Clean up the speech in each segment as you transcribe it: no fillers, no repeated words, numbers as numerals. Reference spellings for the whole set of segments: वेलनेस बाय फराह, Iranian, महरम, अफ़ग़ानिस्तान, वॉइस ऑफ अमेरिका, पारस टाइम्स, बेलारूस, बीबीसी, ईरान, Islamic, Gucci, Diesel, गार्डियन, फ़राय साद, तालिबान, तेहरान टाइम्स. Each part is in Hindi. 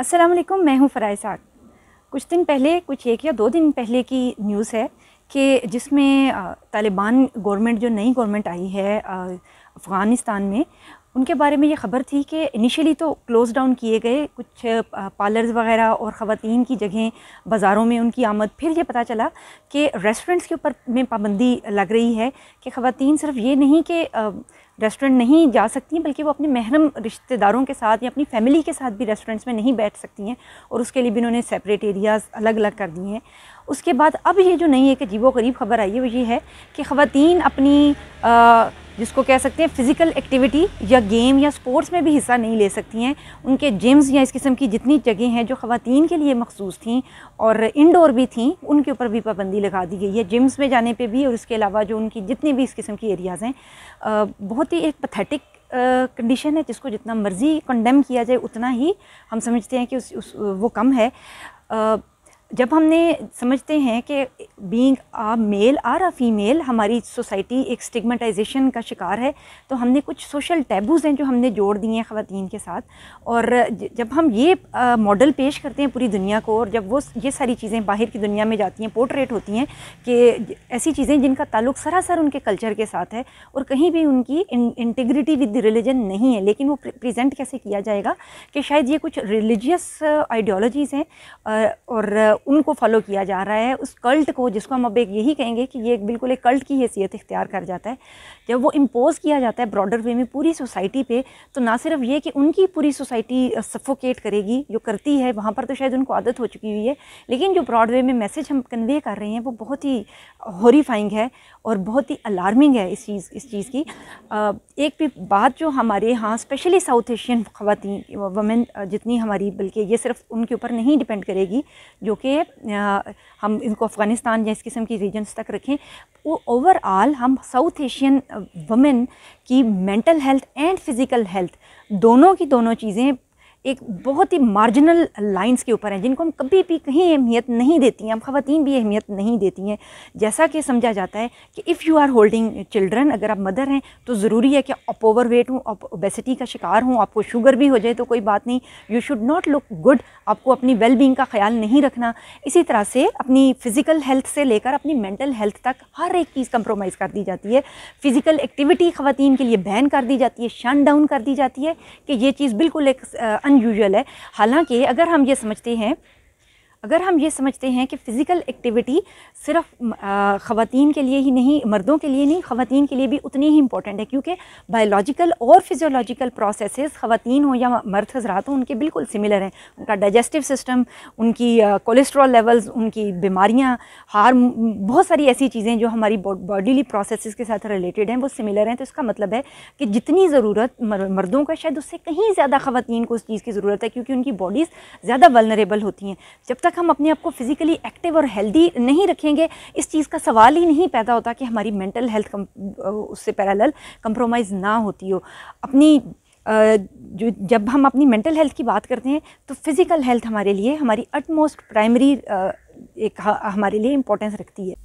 अस्सलाम वालेकुम, मैं हूँ फ़राय साद। कुछ दिन पहले, कुछ एक या दो दिन पहले की न्यूज़ है कि जिसमें तालिबान गवर्नमेंट, जो नई गवर्नमेंट आई है अफ़ग़ानिस्तान में, उनके बारे में ये ख़बर थी कि इनिशियली तो क्लोज़ डाउन किए गए कुछ पार्लर्स वग़ैरह और ख़वातीन की जगह बाज़ारों में उनकी आमद। फिर ये पता चला कि रेस्टोरेंट्स के ऊपर में पाबंदी लग रही है कि ख़वातीन सिर्फ ये नहीं कि रेस्टोरेंट नहीं जा सकती, बल्कि वो अपने महरम रिश्तेदारों के साथ या अपनी फ़ैमिली के साथ भी रेस्टोरेंट्स में नहीं बैठ सकती हैं, और उसके लिए भी इन्होंने सेपरेट एरियाज़ अलग अलग कर दिए हैं। उसके बाद अब ये जो नई एक अजीबोगरीब ख़बर आई है वो ये है कि ख़वातीन अपनी जिसको कह सकते हैं फ़िज़िकल एक्टिविटी या गेम या स्पोर्ट्स में भी हिस्सा नहीं ले सकती हैं। उनके जिम्स या इस किस्म की जितनी जगह हैं जो ख़वातीन के लिए मखसूस थीं और इंडोर भी थीं, उनके ऊपर भी पाबंदी लगा दी गई है, जिम्स में जाने पे भी। और उसके अलावा जो उनकी जितने भी इस किस्म की एरियाज़ हैं, बहुत ही एक पैथेटिक कंडीशन है जिसको जितना मर्ज़ी कंडेम किया जाए उतना ही हम समझते हैं कि वो कम है। जब हमने समझते हैं कि being a male or a female हमारी सोसाइटी एक स्टिग्मेटाइजेशन का शिकार है, तो हमने कुछ सोशल टैबूज़ हैं जो हमने जोड़ दिए हैं ख़वातीन के साथ। और जब हम ये मॉडल पेश करते हैं पूरी दुनिया को, और जब वो ये सारी चीज़ें बाहर की दुनिया में जाती हैं, पोर्ट्रेट होती हैं कि ऐसी चीज़ें जिनका ताल्लुक़ सरासर उनके कल्चर के साथ है और कहीं भी उनकी इंटीग्रिटी विद रिलीजन नहीं है, लेकिन वो प्रेजेंट कैसे किया जाएगा कि शायद ये कुछ रिलीजियस आइडियोलॉजीज़ हैं और उनको फॉलो किया जा रहा है। उस कल्ट को, जिसको हम अब एक यही कहेंगे कि ये बिल्कुल एक कल्ट की हैसियत इख्तियार कर जाता है, जब वो इम्पोज़ किया जाता है ब्रॉडर वे में पूरी सोसाइटी पे, तो ना सिर्फ ये कि उनकी पूरी सोसाइटी सफोकेट करेगी, जो करती है वहाँ पर तो शायद उनको आदत हो चुकी हुई है, लेकिन जो ब्रॉड वे में मैसेज हम कन्वे कर रहे हैं वो बहुत ही हॉरिफाइंग है और बहुत ही अलार्मिंग है इस चीज़ की। एक भी बात जो हमारे यहाँ स्पेशली साउथ एशियन ख़वातीन वमेन जितनी हमारी, बल्कि ये सिर्फ उनके ऊपर नहीं डिपेंड करेगी, जो कि हम इनको अफ़ग़ानिस्तान या इस किस्म की रीजन्स तक रखें, वो ओवरऑल हम साउथ एशियन वमेन की mental health and physical health दोनों की दोनों चीज़ें एक बहुत ही मार्जिनल लाइंस के ऊपर हैं, जिनको हम कभी भी कहीं अहमियत नहीं देती हैं, हम ख़वातीन भी अहमियत नहीं देती हैं। जैसा कि समझा जाता है कि if you are holding children, अगर आप मदर हैं तो ज़रूरी है कि आप ओवरवेट हों, आप ओबेसिटी का शिकार हों, आपको शुगर भी हो जाए तो कोई बात नहीं, you should not look good, आपको अपनी वेलबींग का ख्याल नहीं रखना। इसी तरह से अपनी फ़िज़िकल हेल्थ से लेकर अपनी मेंटल हेल्थ तक हर एक चीज़ कंप्रोमाइज़ कर दी जाती है। फ़िज़िकल एक्टिविटी ख़वातीन के लिए बैन कर दी जाती है, शट डाउन कर दी जाती है कि ये चीज़ बिल्कुल एक अनयूजुअल है। हालांकि अगर हम ये समझते हैं कि फ़िज़िकल एक्टिविटी सिर्फ ख़वातीन के लिए ही नहीं, मर्दों के लिए नहीं, ख़वातीन के लिए भी उतनी ही इंपॉर्टेंट है, क्योंकि बायोलॉजिकल और फिजियोलॉजिकल प्रोसेसेस ख़वातीन हो या मर्द हज़रात हो उनके बिल्कुल सिमिलर हैं। उनका डाइजेस्टिव सिस्टम, उनकी कोलेस्ट्रॉल लेवल्स, उनकी बीमारियाँ, बहुत सारी ऐसी चीज़ें जो हमारी बॉडीली प्रोसेसेस के साथ रिलेटेड हैं वो सिमिलर हैं। तो इसका मतलब है कि जितनी ज़रूरत मर्दों का, शायद उससे कहीं ज़्यादा ख़वातीन को उस चीज़ की ज़रूरत है, क्योंकि उनकी बॉडीज़ ज़्यादा वल्नरेबल होती हैं। जब तक हम अपने आप को फ़िज़िकली एक्टिव और हेल्दी नहीं रखेंगे, इस चीज़ का सवाल ही नहीं पैदा होता कि हमारी मेंटल हेल्थ उससे पैरेलल कंप्रोमाइज़ ना होती हो। जब हम अपनी मेंटल हेल्थ की बात करते हैं तो फ़िज़िकल हेल्थ हमारे लिए हमारी अटमोस्ट प्राइमरी एक हमारे लिए इम्पोर्टेंस रखती है।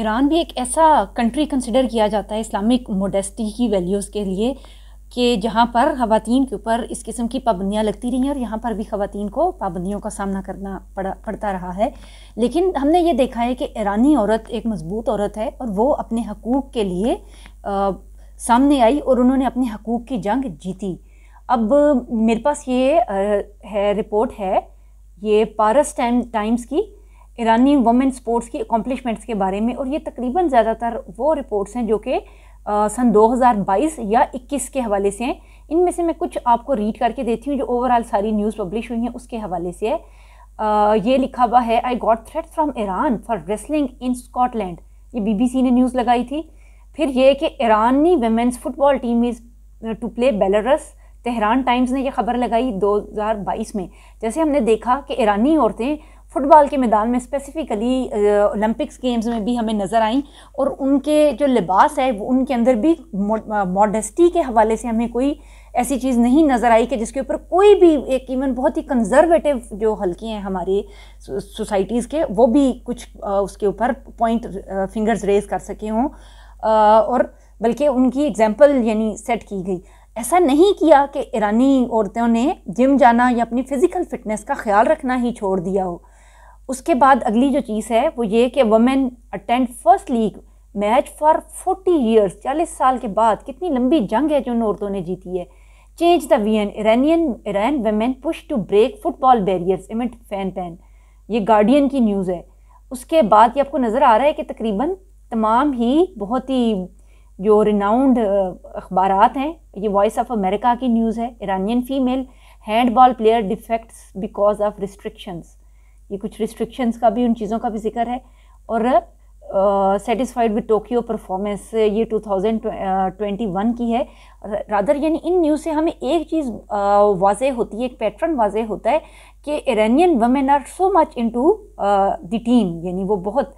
ईरान भी एक ऐसा कंट्री कंसिडर किया जाता है इस्लामिक मोडेस्टी की वैल्यूज़ के लिए कि जहाँ पर ख़वातीन के ऊपर इस किस्म की पाबंदियाँ लगती रही हैं, और यहाँ पर भी ख़वातीन को पाबंदियों का सामना करना पड़ता रहा है। लेकिन हमने ये देखा है कि ईरानी औरत एक मज़बूत औरत है और वो अपने हकूक़ के लिए सामने आई और उन्होंने अपने हकूक़ की जंग जीती। अब मेरे पास ये रिपोर्ट है, ये पारस टाइम्स की, ईरानी वुमेन स्पोर्ट्स की अकॉम्पलिशमेंट्स के बारे में, और ये तकरीबन ज़्यादातर वो रिपोर्ट्स हैं जो कि सन 2022 या 21 के हवाले से हैं। इनमें से मैं कुछ आपको रीड करके देती हूँ जो ओवरऑल सारी न्यूज़ पब्लिश हुई हैं उसके हवाले से है। ये लिखा हुआ है, I got threat from ईरान for wrestling in Scotland, ये बीबीसी ने न्यूज़ लगाई थी। फिर ये कि ईरानी women's football team is to play बेलारूस, तेहरान टाइम्स ने यह खबर लगाई 2022 में। जैसे हमने देखा कि ईरानी औरतें फ़ुटबॉल के मैदान में, स्पेसिफ़िकली ओलंपिक्स गेम्स में भी हमें नज़र आई, और उनके जो लिबास है वो उनके अंदर भी मॉडेस्टी के हवाले से हमें कोई ऐसी चीज़ नहीं नज़र आई कि जिसके ऊपर कोई भी एक इवन बहुत ही कंजर्वेटिव जो हल्के हैं हमारे सोसाइटीज़ के वो भी कुछ उसके ऊपर पॉइंट फिंगर्स रेज कर सके हों। और बल्कि उनकी एग्जाम्पल यानी सेट की गई। ऐसा नहीं किया कि ईरानी औरतों ने जिम जाना या अपनी फ़िज़िकल फ़िटनेस का ख्याल रखना ही छोड़ दिया हो। उसके बाद अगली जो चीज़ है वो ये कि women attend first league match for 40 years, 40 साल के बाद कितनी लंबी जंग है जो उन औरतों ने जीती है। Change the view, ईरान women push to break football barriers amid fan ban, ये गार्डियन की न्यूज़ है। उसके बाद ये आपको नज़र आ रहा है कि तकरीबन तमाम ही बहुत ही जो रिनाउंड अखबारात हैं, ये वॉइस ऑफ अमेरिका की न्यूज़ है। Iranian female handball player defects because of restrictions, ये कुछ रिस्ट्रिक्शंस का भी, उन चीज़ों का भी जिक्र है। और सेटिस्फाइड विद टोक्यो परफॉर्मेंस, ये 2021 की है रादर। यानी इन न्यूज़ से हमें एक चीज़ वाजे होती है, एक पैटर्न वाजे होता है कि Iranian women are so much into the team, यानी वो बहुत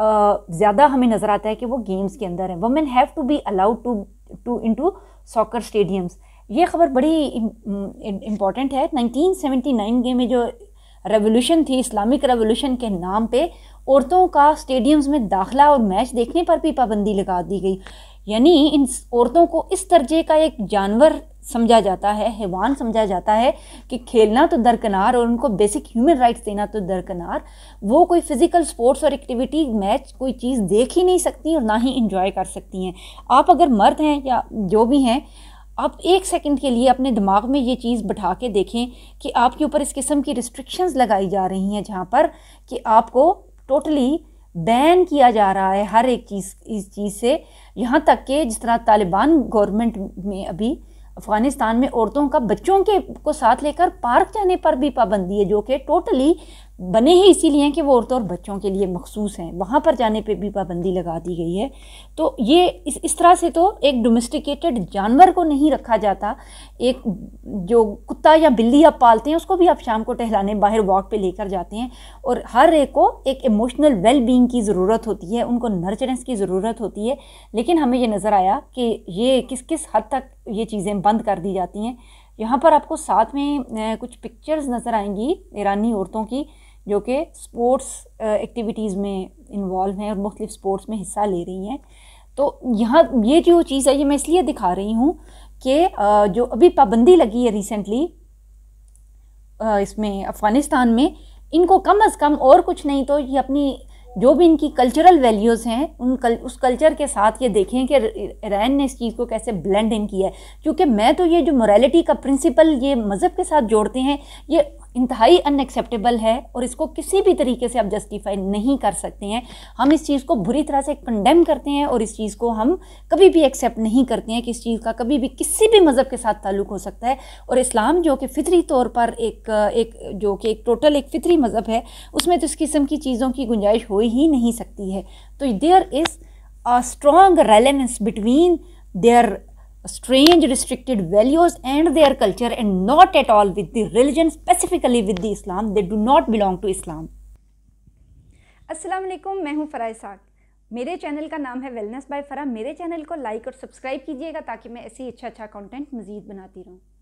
ज़्यादा हमें नज़र आता है कि वो गेम्स के अंदर है। Women have to be allowed to into soccer stadiums, ये खबर बड़ी इम्पॉर्टेंट है। 1979 में जो रेवोल्यूशन थी, इस्लामिक रेवोल्यूशन के नाम पे औरतों का स्टेडियम्स में दाखिला और मैच देखने पर भी पाबंदी लगा दी गई। यानी इन औरतों को इस दर्जे का एक जानवर समझा जाता है, हैवान समझा जाता है कि खेलना तो दरकिनार और उनको बेसिक ह्यूमन राइट्स देना तो दरकिनार। वो कोई फिज़िकल स्पोर्ट्स और एक्टिविटी मैच कोई चीज़ देख ही नहीं सकती और ना ही इंजॉय कर सकती हैं। आप अगर मर्द हैं या जो भी हैं, आप एक सेकंड के लिए अपने दिमाग में ये चीज़ बैठा के देखें कि आपके ऊपर इस किस्म की रिस्ट्रिक्शंस लगाई जा रही हैं, जहाँ पर कि आपको टोटली बैन किया जा रहा है हर एक चीज़, इस चीज़ से। यहाँ तक कि जिस तरह तालिबान गवर्नमेंट में अभी अफ़ग़ानिस्तान में औरतों का बच्चों के को साथ लेकर पार्क जाने पर भी पाबंदी है, जो कि टोटली बने ही इसीलिए कि वो औरतों और बच्चों के लिए मखसूस हैं, वहाँ पर जाने पे भी पाबंदी लगा दी गई है। तो ये इस तरह से तो एक डोमेस्टिकेटेड जानवर को नहीं रखा जाता। एक जो कुत्ता या बिल्ली आप पालते हैं उसको भी आप शाम को टहलाने बाहर वॉक पे लेकर जाते हैं, और हर एक को एक इमोशनल वेल बींग की ज़रूरत होती है, उनको नर्चरेंस की ज़रूरत होती है। लेकिन हमें ये नज़र आया कि ये किस किस हद तक ये चीज़ें बंद कर दी जाती हैं। यहाँ पर आपको साथ में कुछ पिक्चर्स नज़र आएंगी ईरानी औरतों की जो कि स्पोर्ट्स एक्टिविटीज़ में इन्वॉल्व हैं और मुख्तलिफ स्पोर्ट्स में हिस्सा ले रही हैं। तो यहाँ ये जो चीज़ है ये मैं इसलिए दिखा रही हूँ कि जो अभी पाबंदी लगी है रिसेंटली इसमें अफ़ग़ानिस्तान में, इनको कम अज़ कम और कुछ नहीं तो ये अपनी जो भी इनकी कल्चरल वैल्यूज़ हैं उस कल्चर के साथ ये देखें कि ईरान ने इस चीज़ को कैसे ब्लेंड इन किया है। क्योंकि मैं तो ये जो मोरालिटी का प्रिंसिपल ये मज़हब के साथ जोड़ते हैं ये इंतहाई अनएक्सेप्टेबल है और इसको किसी भी तरीके से आप जस्टिफाई नहीं कर सकते हैं। हम इस चीज़ को बुरी तरह से कंडेम करते हैं और इस चीज़ को हम कभी भी एक्सेप्ट नहीं करते हैं कि इस चीज़ का कभी भी किसी भी मज़हब के साथ ताल्लुक़ हो सकता है। और इस्लाम जो कि फ़ितरी तौर पर एक टोटल एक फ़ितरी मज़हब है, उसमें तो इस किस्म की चीज़ों की गुंजाइश हो ही नहीं सकती है। तो there is a strong relevance between there strange restricted values and their culture, and not at all with the religion, specifically with the Islam. They do not belong to Islam. Assalamualaikum, मैं हूँ फ़राय साद। मेरे चैनल का नाम है वेलनेस बाय फराह। मेरे चैनल को लाइक और सब्सक्राइब कीजिएगा ताकि मैं ऐसी अच्छा कंटेंट मज़ीद बनाती रहूँ।